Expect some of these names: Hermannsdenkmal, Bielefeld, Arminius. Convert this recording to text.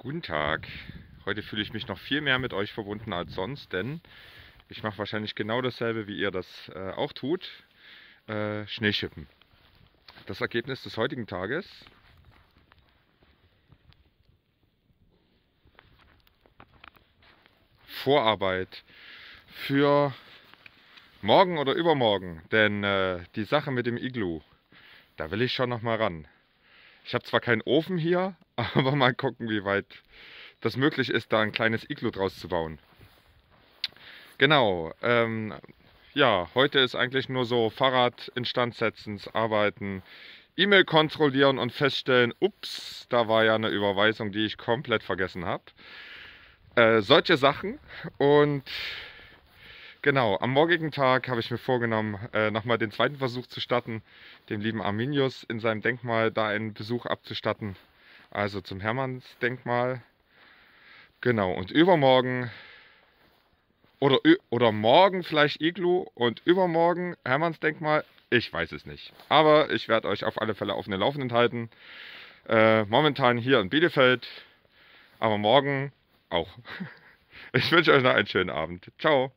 Guten Tag. Heute fühle ich mich noch viel mehr mit euch verbunden als sonst, denn ich mache wahrscheinlich genau dasselbe, wie ihr das auch tut. Schneeschippen. Das Ergebnis des heutigen Tages. Vorarbeit für morgen oder übermorgen, denn die Sache mit dem Iglu, da will ich schon noch mal ran. Ich habe zwar keinen Ofen hier, aber mal gucken, wie weit das möglich ist, da ein kleines Iglu draus zu bauen. Genau, ja, heute ist eigentlich nur so Fahrrad instandsetzens, arbeiten, E-Mail kontrollieren und feststellen, ups, da war ja eine Überweisung, die ich komplett vergessen habe. Solche Sachen. Und genau, am morgigen Tag habe ich mir vorgenommen, nochmal den zweiten Versuch zu starten, dem lieben Arminius in seinem Denkmal da einen Besuch abzustatten, also zum Hermannsdenkmal. Genau, und übermorgen oder morgen vielleicht Iglu und übermorgen Hermannsdenkmal, ich weiß es nicht. Aber ich werde euch auf alle Fälle auf den Laufenden halten. Momentan hier in Bielefeld, aber morgen auch. Ich wünsche euch noch einen schönen Abend. Ciao!